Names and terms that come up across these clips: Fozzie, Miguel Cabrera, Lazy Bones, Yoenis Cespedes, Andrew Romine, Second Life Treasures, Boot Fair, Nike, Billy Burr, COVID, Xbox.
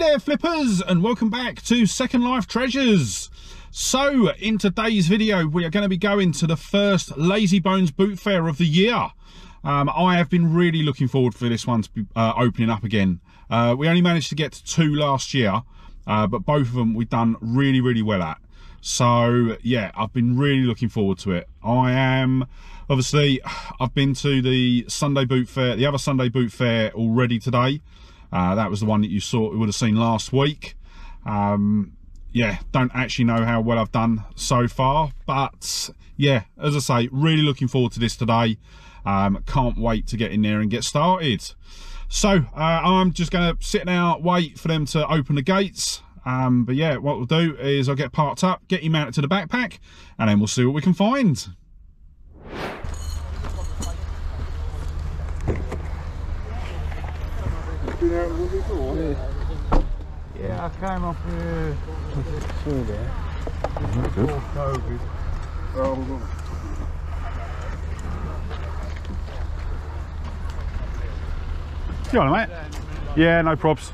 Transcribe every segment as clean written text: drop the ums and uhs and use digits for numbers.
there flippers, and welcome back to Second Life Treasures. So in today's video we are going to be going to the first Lazy Bones boot fair of the year. I have been really looking forward for this one to be opening up again. We only managed to get to two last year, but both of them we've done really well at. So yeah, I've been really looking forward to it. I've been to the Sunday boot fair, the other Sunday boot fair already today. That was the one that you saw, you would have seen last week. Yeah, don't actually know how well I've done so far, but yeah, as I say, really looking forward to this today. Can't wait to get in there and get started. So I'm just gonna sit now, wait for them to open the gates. But yeah, what we'll do is I'll get parked up, get you mounted to the backpack, and then we'll see what we can find. Yeah, I came off here through there. Before COVID. Oh, hold on. You all right, mate? Yeah, no props.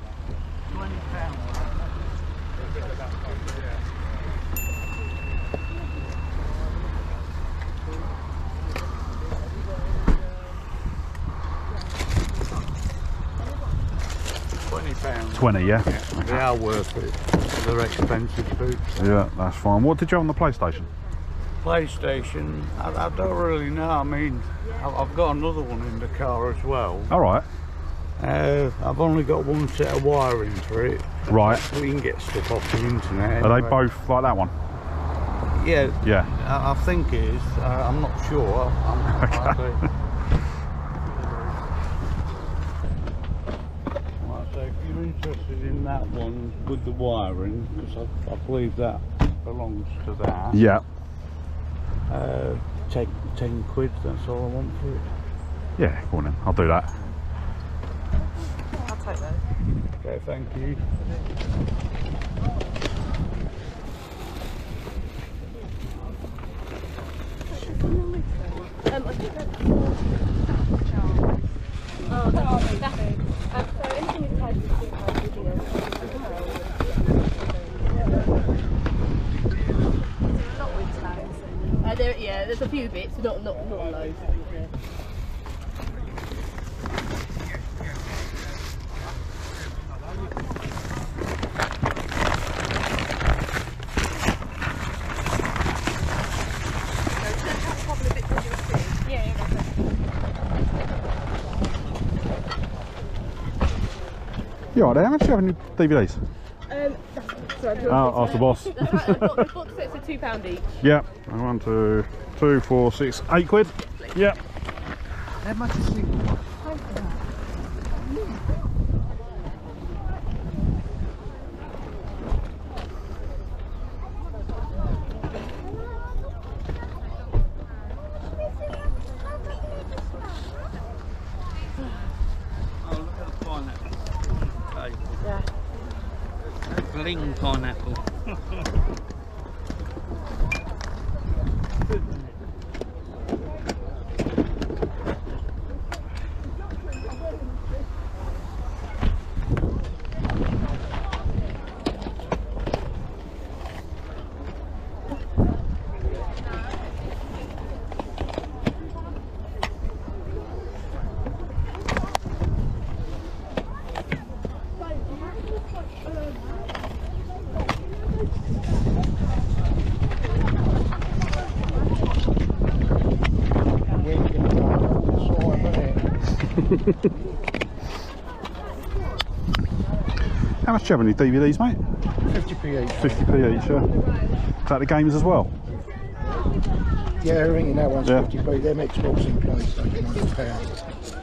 £20, yeah? Yeah, they are worth it. They're expensive boots. Yeah, that's fine. What did you have on the PlayStation? PlayStation? I don't really know. I mean, I've got another one in the car as well. Alright. I've only got one set of wiring for it. Right. We can get stuff off the internet. Anyway. Are they both like that one? Yeah. Yeah. I think it is. I'm not sure. Okay. Interested in that one with the wiring, because I believe that belongs to that. Yeah. Take 10 quid, that's all I want for it. Yeah, go on then, I'll do that. I'll take that. Okay, thank you. Oh, that's it. So anything is tied to the Not with tags. Yeah, there's a few bits, not loads. Yeah. You alright, how much do you have in your DVDs? Sorry, ask the boss. That's right, I've got the box sets of £2 each. Yeah, 1, 2, 2, 4, 6, 8 quid. Yes, yeah. How much is single one? Yeah. Bling pineapple. How much do you have any DVDs, mate? 50p each. 50p each, yeah. Is that the games as well? Yeah, I think that one's 50p. Them Xbox in place, so you want to pay out.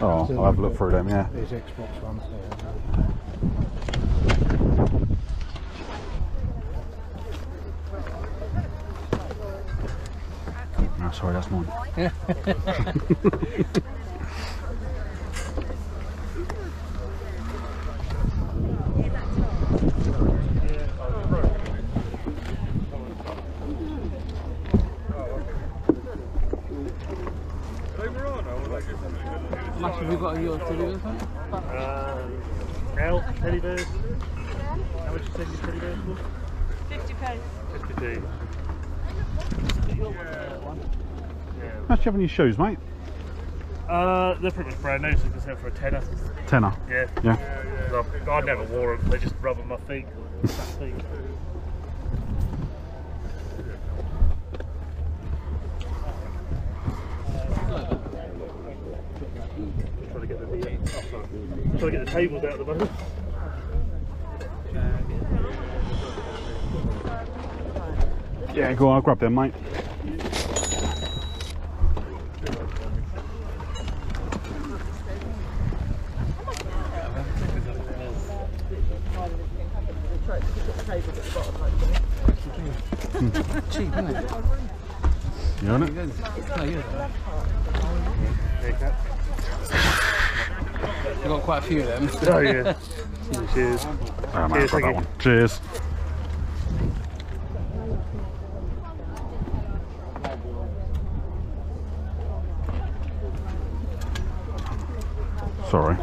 Oh, I'll have a look through them, yeah. There's Xbox ones there. No, sorry, that's mine. Max, have you got a yours to do with that? Elf, teddy bears. How much did you take your $10 for? 50p. 50p. How much do you have on your shoes, mate? They're pretty much brand new, so you can sell for a tenner. Tenner? Yeah. Yeah. I never wore them, they just rub on my feet. Trying to get the tables out of the moment. Yeah, go on, I'll grab them, mate. Cheap, isn't it? You on it? We've got quite a few of them. Oh yeah. Cheers. Oh, man, cheers, got that one. Cheers. Sorry. How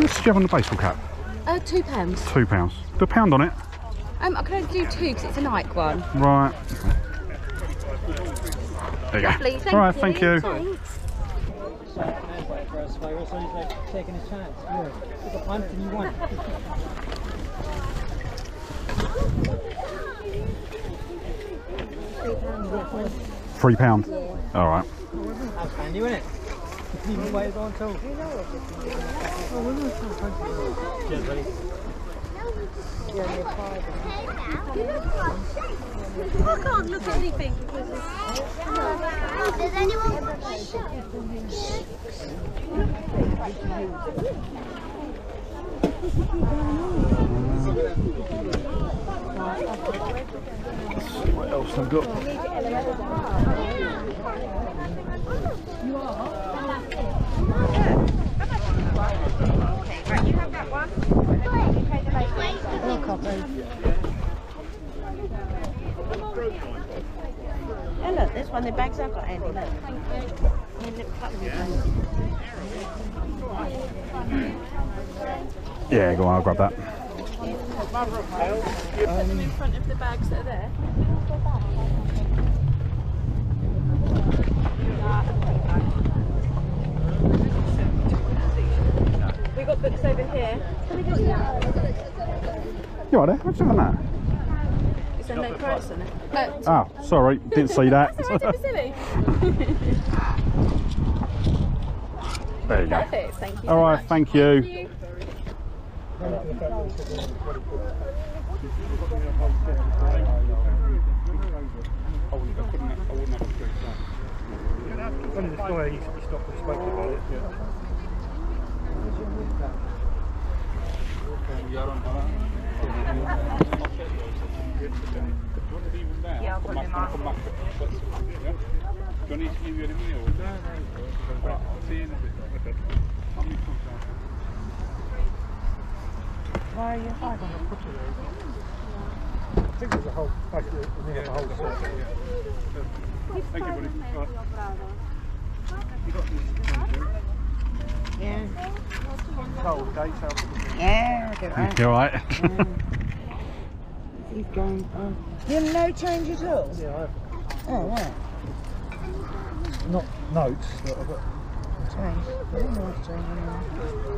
much do you have on the baseball cap? £2. £2. Put a £1 on it. I can only do 2 because it's a Nike one. Right. There you lovely, go. Thank All right, you. Thank you. Thanks. £3. All right. That's handy, isn't it? I can't look at anything. Does anyone want my shirt? What else I've got? Okay, right, you have that one. Oh, look, this one, the bags I've got, Andy. Yeah, go on, I'll grab that. Put them in front of the bags that are there. We've got books over here. You alright there? What's on that? Is there no price on it? No. Oh, sorry, didn't see that. That's alright, don't be silly. There you go. Perfect, thank you. Alright, so thank you. Thank you. When the fire you stopped and spoke about it. Yeah. Why are you hiding on the footer? I think there's a whole packet in there, a whole set. Thank you, buddy. You got this. Yeah. Yeah, you're right. He's going on. You have no change at all? Yeah, I have. Oh, right. Not notes, but I've got change. I don't know what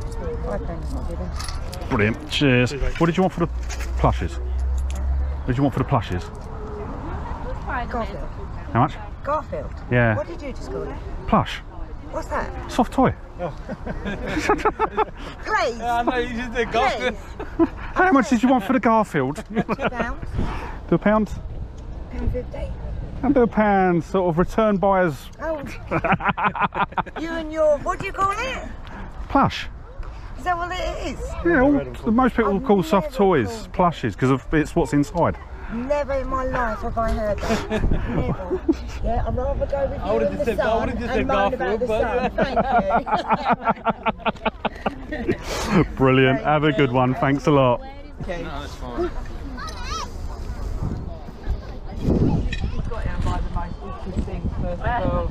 to change. £5 not given. Brilliant, cheers. What did you want for the plushies? What did you want for the plushies? Garfield. How much? Garfield? Yeah. What did you just call it? Plush. What's that? Soft toy. Oh. Please. I know you just did Garfield. How much did you want for the Garfield? £2. Do a £1? £1.50. And do a £1, sort of return buyers. Oh. You and your, what do you call it? Plush. Is that what it is? Yeah, most people I've call soft toys plushies because it's what's inside. Never in my life have I heard that. Never. Yeah, I'd rather go with you in the sun and moan about the sun. Thank you. Brilliant. Have a good one. Thanks a lot. Okay. No, that's fine. You've got it by the most awkward thing first of all.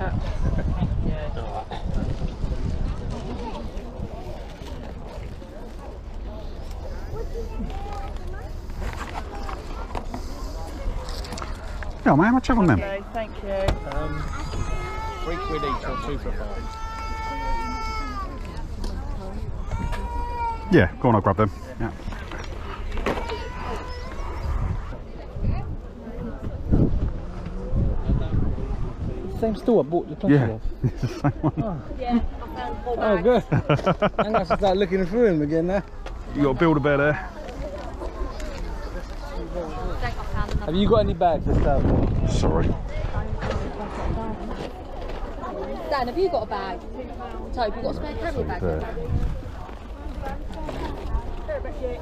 No, man, how much have on them? Okay, thank you. £3 each or £2 for £5. Yeah, go on, I'll grab them. Yeah. Same store I bought the plushie off. Yeah, it's the same one. Oh, yeah, I found four bags. Oh, good. I'm going to start looking through them again now. You got a Build-A-Bear there. Have you got any bags this time? Sorry. Dan, have you got a bag? Toby, you got a spare carrier bag? There.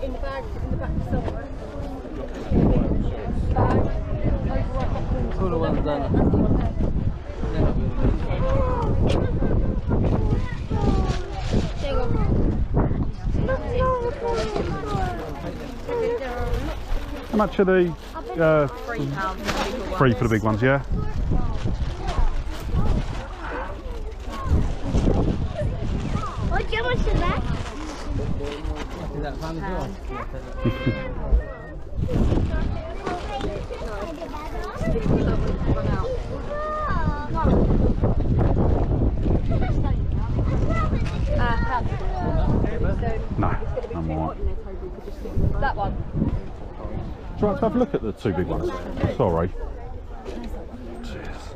In the bag, in the back somewhere. Bag. All the ones done. How much are they? £3 for the big ones, yeah? What's your much in that? No, I'm all right. That one. Do you want to have a look at the two big ones? Sorry. Cheers.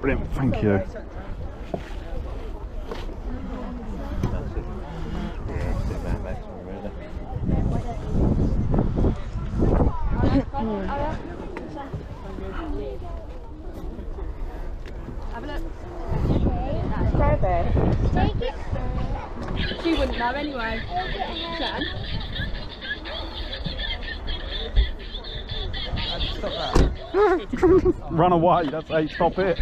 Brilliant, thank you. Have a look. Take it. She wouldn't know anyway. Jan? Run away, that's how you stop it.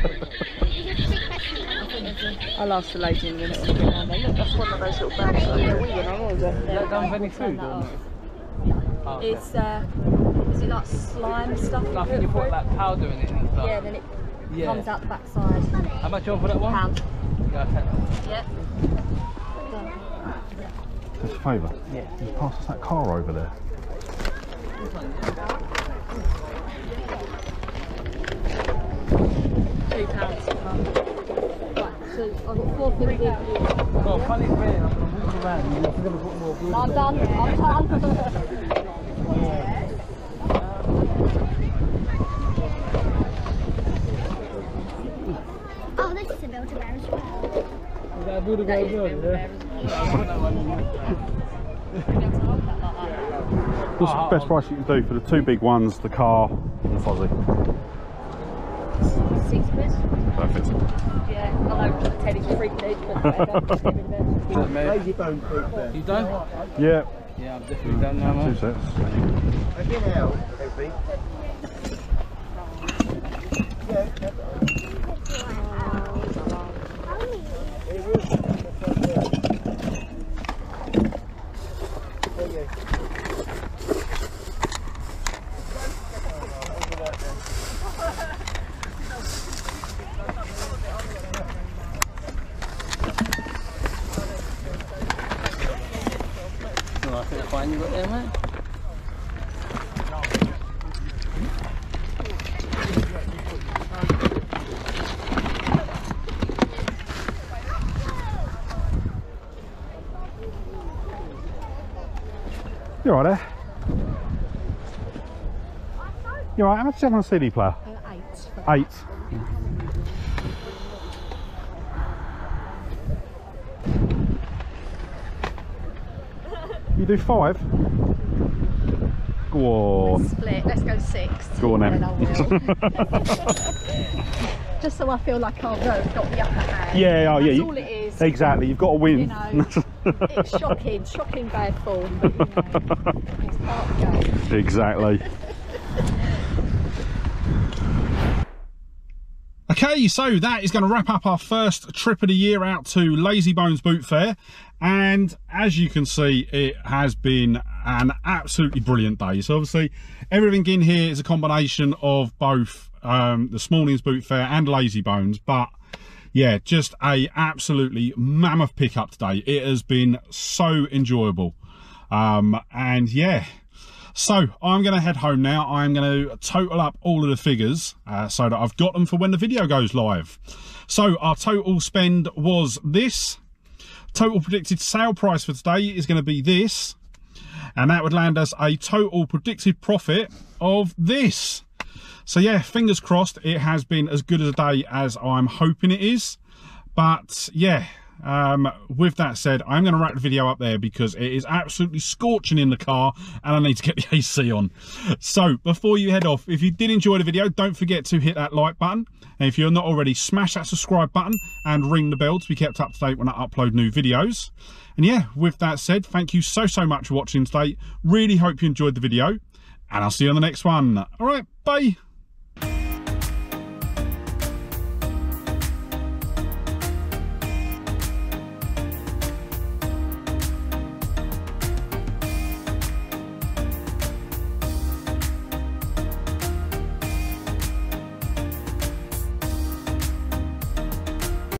I'll ask the lady in the little bit now. Look, that's one of those little bags that you're weaving on, isn't it? They don't have any food, don't they? It's, is it like slime stuff? No, I think you put like powder in it and stuff. Yeah, then it comes out the backside. How much do you want for that one? £1. Yeah. Just a favour. Yeah. Can you pass us that car over there? £2. Right, so I've got 4 things here. Well, funny thing, I'm going to walk around and you're going to put more food. I'm done, I'm done. Oh, this is a Build-A-Bear as well. Is that a Build-A-Bear as well? Yeah. What's the best price you can do for the 2 big ones, the car and the Fozzie? £6. Perfect. Yeah, I know Teddy's freaked out. Lazy Bone proof there. You done? Yeah. Yeah, I've definitely done that one. 2 sets. I've been out, everything. You all right there? You all right? How much do you have on a CD player? 8. 8? Yeah. You do 5? Go on. Let's split. Let's go 6. Go on then. Just so I feel like I've got the upper hand. Yeah, oh, yeah. That's all it is. Exactly. You've got to win. You know, it's shocking, shocking bad form. But, you know, it's part of the game. Exactly. Okay, so that is going to wrap up our first trip of the year out to Lazy Bones Boot Fair, and as you can see, it has been an absolutely brilliant day. So obviously everything in here is a combination of both this morning's Boot Fair and Lazy Bones, but yeah, just a absolutely mammoth pickup today. It has been so enjoyable. And yeah, So I'm going to head home now. I'm going to total up all of the figures so that I've got them for when the video goes live. So our total spend was this. Total predicted sale price for today is going to be this. And that would land us a total predicted profit of this. So yeah, fingers crossed it has been as good a day as I'm hoping it is. But yeah, with that said, I'm going to wrap the video up there because it is absolutely scorching in the car and I need to get the AC on. So before you head off, if you did enjoy the video, don't forget to hit that like button. And if you're not already, smash that subscribe button and ring the bell to be kept up to date when I upload new videos. And yeah, with that said, thank you so much for watching today. Really hope you enjoyed the video and I'll see you on the next one. All right, bye.